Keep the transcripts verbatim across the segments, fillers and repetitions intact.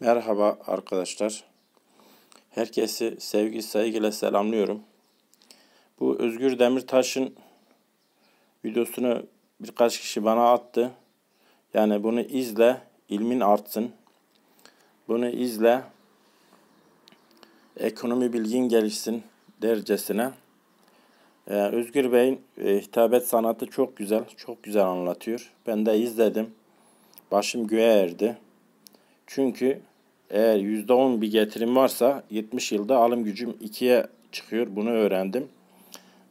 Merhaba arkadaşlar. Herkesi sevgi saygıyla selamlıyorum. Bu Özgür Demirtaş'ın videosunu birkaç kişi bana attı. Yani bunu izle, ilmin artsın. Bunu izle, ekonomi bilgin gelişsin dercesine. Ee, Özgür Bey'in e, hitabet sanatı çok güzel, çok güzel anlatıyor. Ben de izledim. Başım göğe erdi. Çünkü eğer yüzde on bir getirim varsa yetmiş yılda alım gücüm ikiye çıkıyor. Bunu öğrendim.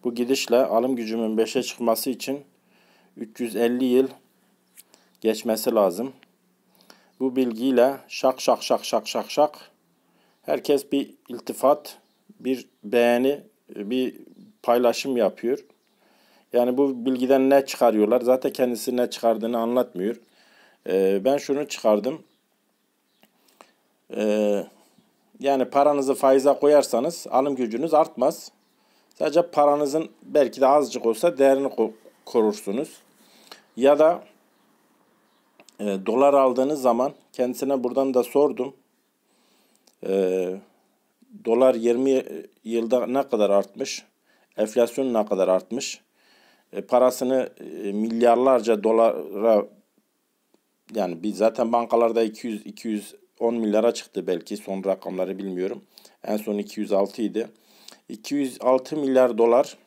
Bu gidişle alım gücümün beşe çıkması için üç yüz elli yıl geçmesi lazım. Bu bilgiyle şak şak şak şak şak şak herkes bir iltifat, bir beğeni, bir paylaşım yapıyor. Yani bu bilgiden ne çıkarıyorlar? Zaten kendisi ne çıkardığını anlatmıyor. Ee, ben şunu çıkardım. Ee, yani paranızı faize koyarsanız alım gücünüz artmaz. Sadece paranızın belki de azıcık olsa değerini korursunuz. Ya da e, dolar aldığınız zaman, kendisine buradan da sordum. E, dolar yirmi yılda ne kadar artmış? Enflasyon ne kadar artmış? E, parasını e, milyarlarca dolara, yani biz zaten bankalarda iki yüz iki yüz on milyara çıktı belki, son rakamları bilmiyorum. En son iki yüz altı idi. iki yüz altı milyar dolar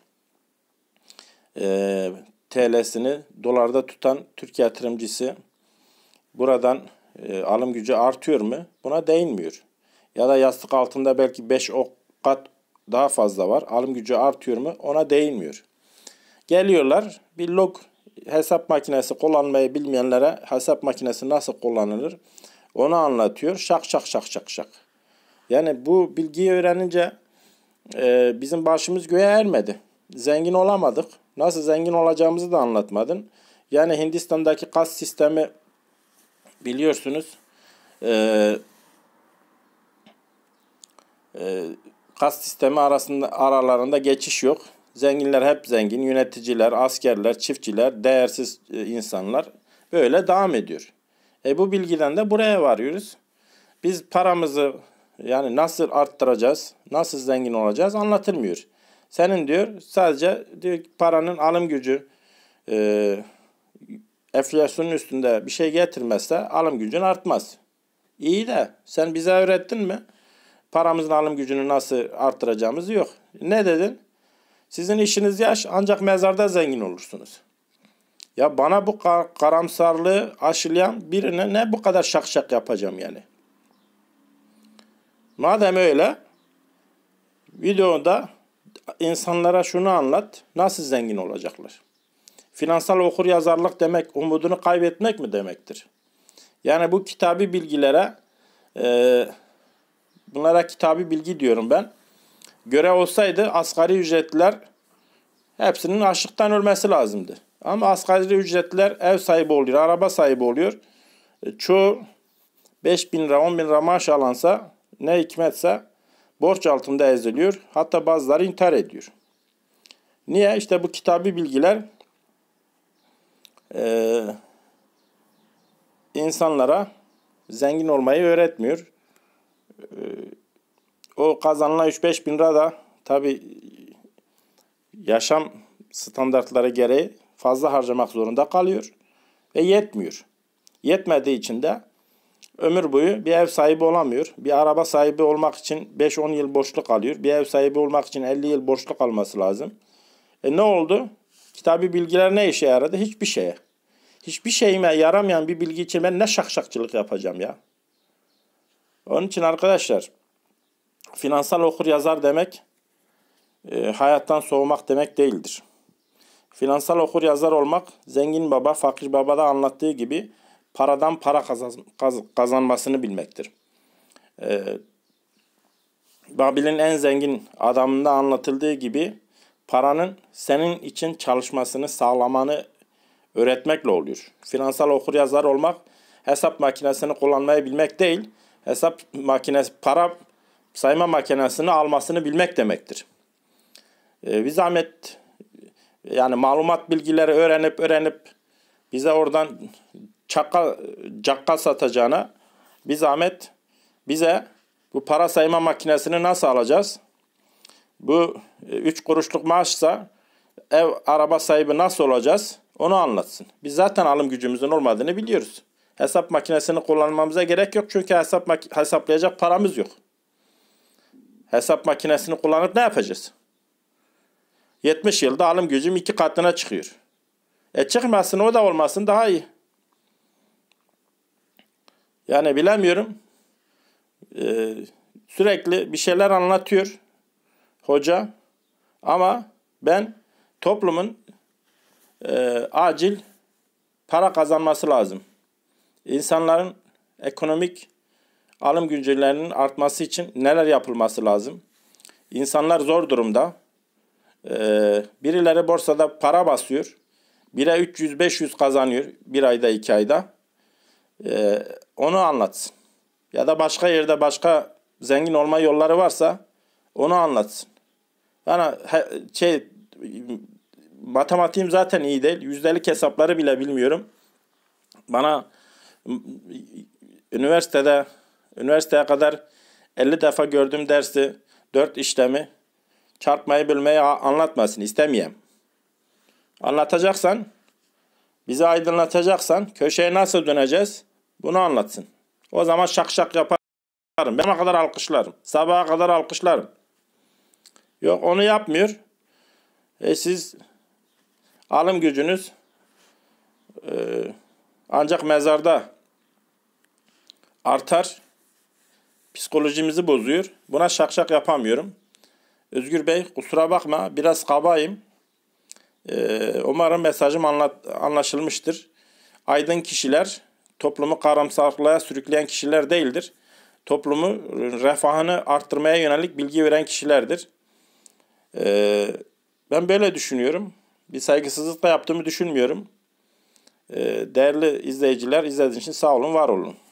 e, T L'sini dolarda tutan Türk yatırımcısı buradan e, alım gücü artıyor mu? Buna değinmiyor. Ya da yastık altında belki beş kat daha fazla var. Alım gücü artıyor mu? Ona değinmiyor. Geliyorlar bir log hesap makinesi kullanmayı bilmeyenlere hesap makinesi nasıl kullanılır onu anlatıyor. Şak şak şak şak şak. Yani bu bilgiyi öğrenince e, bizim başımız göğe ermedi. Zengin olamadık. Nasıl zengin olacağımızı da anlatmadın. Yani Hindistan'daki kas sistemi biliyorsunuz. E, e, kas sistemi arasında aralarında geçiş yok. Zenginler hep zengin. Yöneticiler, askerler, çiftçiler, değersiz insanlar. Böyle devam ediyor. E bu bilgiden de buraya varıyoruz. Biz paramızı yani nasıl arttıracağız, nasıl zengin olacağız anlatılmıyor. Senin diyor sadece diyor paranın alım gücü e, enflasyonun üstünde bir şey getirmezse alım gücün artmaz. İyi de sen bize öğrettin mi? Paramızın alım gücünü nasıl arttıracağımız yok. Ne dedin? Sizin işiniz yaş, ancak mezarda zengin olursunuz. Ya bana bu kar karamsarlığı aşılayan birine ne bu kadar şak şak yapacağım yani. Madem öyle, videoda insanlara şunu anlat, nasıl zengin olacaklar. Finansal okuryazarlık demek, umudunu kaybetmek mi demektir? Yani bu kitabi bilgilere, e, bunlara kitabi bilgi diyorum ben. Göre olsaydı asgari ücretliler hepsinin açlıktan ölmesi lazımdı. Ama asgari ücretliler ev sahibi oluyor, araba sahibi oluyor. Çoğu beş bin lira, on bin lira maaş alansa ne hikmetse borç altında eziliyor. Hatta bazıları intihar ediyor. Niye? İşte bu kitabi bilgiler e, insanlara zengin olmayı öğretmiyor. E, o kazanılan üç beş bin lira da tabii yaşam standartları gereği fazla harcamak zorunda kalıyor ve yetmiyor. Yetmediği için de ömür boyu bir ev sahibi olamıyor. Bir araba sahibi olmak için beş on yıl borçlu kalıyor. Bir ev sahibi olmak için elli yıl borçlu kalması lazım. E ne oldu? Kitabi bilgiler ne işe yaradı? Hiçbir şeye. Hiçbir şeyime yaramayan bir bilgi için ben ne şakşakçılık yapacağım ya? Onun için arkadaşlar, finansal okuryazar demek e, hayattan soğumak demek değildir. Finansal okuryazar olmak, zengin baba, fakir babada anlattığı gibi paradan para kazan, kaz, kazanmasını bilmektir. Ee, Babil'in en zengin adamında anlatıldığı gibi paranın senin için çalışmasını sağlamanı öğretmekle oluyor. Finansal okuryazar olmak hesap makinesini kullanmayı bilmek değil, hesap makinesi, para sayma makinesini almasını bilmek demektir. Ee, bir zahmet... Yani malumat bilgileri öğrenip öğrenip bize oradan çaka, cakka satacağına bir zahmet bize bu para sayma makinesini nasıl alacağız? Bu üç kuruşluk maaşsa ev, araba sahibi nasıl olacağız? Onu anlatsın. Biz zaten alım gücümüzün olmadığını biliyoruz. Hesap makinesini kullanmamıza gerek yok çünkü hesap hesaplayacak paramız yok. Hesap makinesini kullanıp ne yapacağız? yetmiş yılda alım gücüm iki katına çıkıyor. E çıkmasın, o da olmasın, daha iyi. Yani bilemiyorum. Ee, sürekli bir şeyler anlatıyor hoca. Ama ben toplumun e, acil para kazanması lazım. İnsanların ekonomik alım gücünün artması için neler yapılması lazım? İnsanlar zor durumda. Ee, birileri borsada para basıyor. Bire üç yüz beş yüz kazanıyor bir ayda, iki ayda. Ee, onu anlatsın. Ya da başka yerde başka zengin olma yolları varsa onu anlatsın. Bana şey, matematiğim zaten iyi değil. Yüzdelik hesapları bile bilmiyorum. Bana üniversitede üniversiteye kadar elli defa gördüğüm dersi, dört işlemi, çarpmayı bilmeyi anlatmasın istemeyeyim. Anlatacaksan, bizi aydınlatacaksan, köşeye nasıl döneceğiz bunu anlatsın. O zaman şak şak yaparım. Ben kadar alkışlarım. Sabaha kadar alkışlarım. Yok, onu yapmıyor. E siz alım gücünüz e, ancak mezarda artar. Psikolojimizi bozuyor. Buna şak şak yapamıyorum. Özgür Bey, kusura bakma. Biraz kabayım. Ee, umarım mesajım anlat, anlaşılmıştır. Aydın kişiler toplumu karamsarlığa sürükleyen kişiler değildir. Toplumu refahını arttırmaya yönelik bilgi veren kişilerdir. Ee, ben böyle düşünüyorum. Bir saygısızlıkla yaptığımı düşünmüyorum. Ee, değerli izleyiciler, izlediğiniz için sağ olun, var olun.